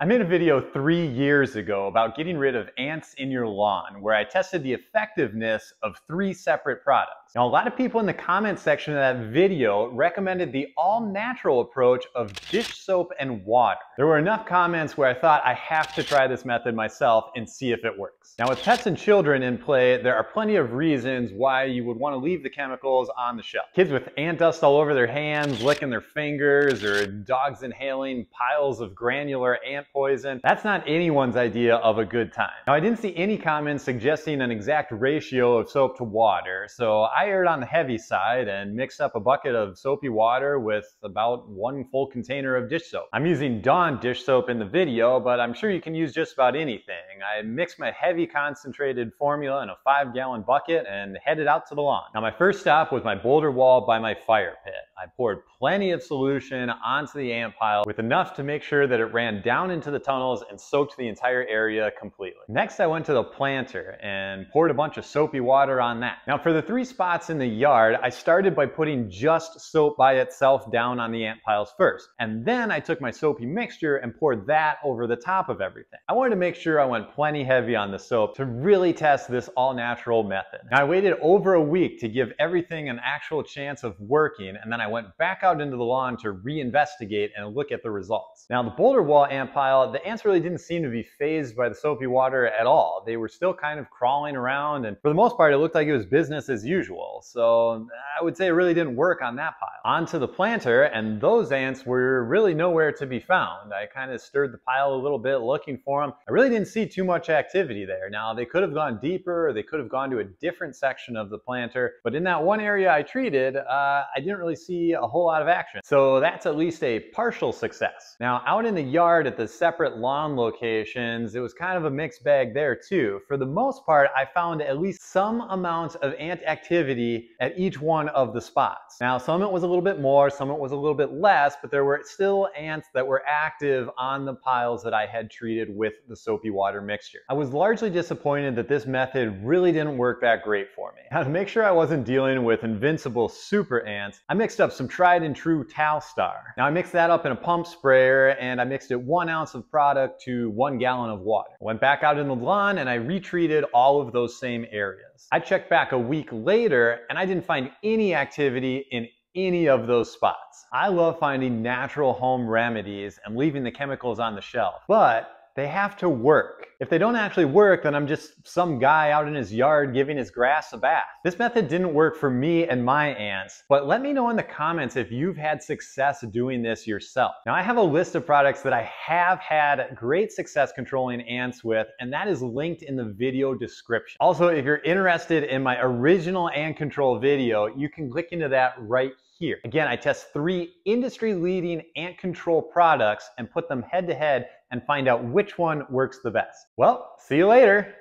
I made a video 3 years ago about getting rid of ants in your lawn, where I tested the effectiveness of 3 separate products. Now, a lot of people in the comment section of that video recommended the all-natural approach of dish soap and water. There were enough comments where I thought I have to try this method myself and see if it works. Now, with pets and children in play, there are plenty of reasons why you would want to leave the chemicals on the shelf. Kids with ant dust all over their hands, licking their fingers, or dogs inhaling piles of granular ant poison. That's not anyone's idea of a good time. Now, I didn't see any comments suggesting an exact ratio of soap to water, so I erred on the heavy side and mixed up a bucket of soapy water with about 1 full container of dish soap. I'm using Dawn dish soap in the video, but I'm sure you can use just about anything. I mixed my heavy concentrated formula in a 5-gallon bucket and headed out to the lawn. Now, my first stop was my boulder wall by my fire pit. I poured plenty of solution onto the ant pile with enough to make sure that it ran down into the tunnels and soaked the entire area completely. Next, I went to the planter and poured a bunch of soapy water on that. Now, for the 3 spots in the yard, I started by putting just soap by itself down on the ant piles first. And then I took my soapy mixture and poured that over the top of everything. I wanted to make sure I went plenty heavy on the soap to really test this all-natural method. Now, I waited over a week to give everything an actual chance of working, and then I went back out into the lawn to reinvestigate and look at the results. Now, the boulder wall ant pile, the ants really didn't seem to be fazed by the soapy water at all. They were still kind of crawling around, and for the most part, it looked like it was business as usual. So I would say it really didn't work on that pile. Onto the planter, and those ants were really nowhere to be found. I kind of stirred the pile a little bit looking for them. I really didn't see too much activity there. Now, they could have gone deeper, or they could have gone to a different section of the planter, but in that one area I treated, I didn't really see a whole lot of action. So that's at least a partial success. Now, out in the yard at the separate lawn locations, it was kind of a mixed bag there too. For the most part, I found at least some amount of ant activity at each one of the spots. Now, some of it was a little bit more, some of it was a little bit less, but there were still ants that were active on the piles that I had treated with the soapy water mixture. I was largely disappointed that this method really didn't work that great for me. Now, to make sure I wasn't dealing with invincible super ants, I mixed up some tried and true Talstar. Now, I mixed that up in a pump sprayer, and I mixed it 1 ounce of product to 1 gallon of water. I went back out in the lawn and I retreated all of those same areas. I checked back a week later and I didn't find any activity in any of those spots. I love finding natural home remedies and leaving the chemicals on the shelf, but they have to work. If they don't actually work, then I'm just some guy out in his yard giving his grass a bath. This method didn't work for me and my ants, but let me know in the comments if you've had success doing this yourself. Now, I have a list of products that I have had great success controlling ants with, and that is linked in the video description. Also, if you're interested in my original ant control video, you can click into that right here. Again, I test 3 industry-leading ant control products and put them head-to-head and find out which one works the best. Well, see you later.